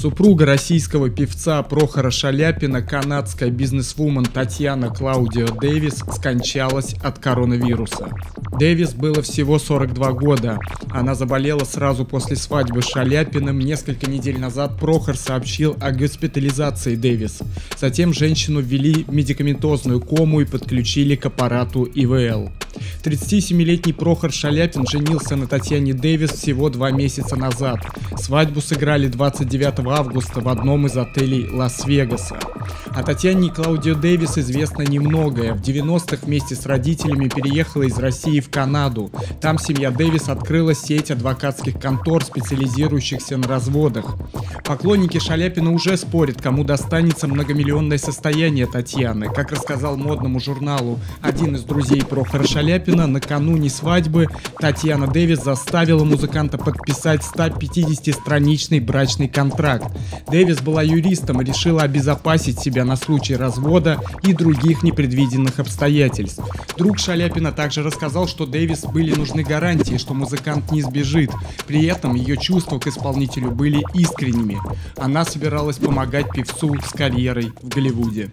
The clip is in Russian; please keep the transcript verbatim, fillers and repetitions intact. Супруга российского певца Прохора Шаляпина, канадская бизнесвумен Татьяна Клаудиа Девис, скончалась от коронавируса. Девис было всего сорок два года. Она заболела сразу после свадьбы с Шаляпиным. Несколько недель назад Прохор сообщил о госпитализации Девис. Затем женщину ввели в медикаментозную кому и подключили к аппарату И В Л. тридцатисемилетний Прохор Шаляпин женился на Татьяне Девис всего два месяца назад. Свадьбу сыграли двадцать девятого августа в одном из отелей Лас-Вегаса. О Татьяне Клаудиа Девис известно немногое. В девяностых вместе с родителями переехала из России в Канаду. Там семья Девис открыла сеть адвокатских контор, специализирующихся на разводах. Поклонники Шаляпина уже спорят, кому достанется многомиллионное состояние Татьяны. Как рассказал модному журналу один из друзей Прохора Шаляпина, накануне свадьбы Татьяна Девис заставила музыканта подписать стопятидесятистраничный брачный контракт. Девис была юристом и решила обезопасить себя на случай развода и других непредвиденных обстоятельств. Друг Шаляпина также рассказал, что Девис были нужны гарантии, что музыкант не сбежит. При этом ее чувства к исполнителю были искренними. Она собиралась помогать певцу с карьерой в Голливуде.